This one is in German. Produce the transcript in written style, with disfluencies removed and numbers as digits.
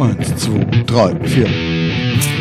1, 2, 3, 4.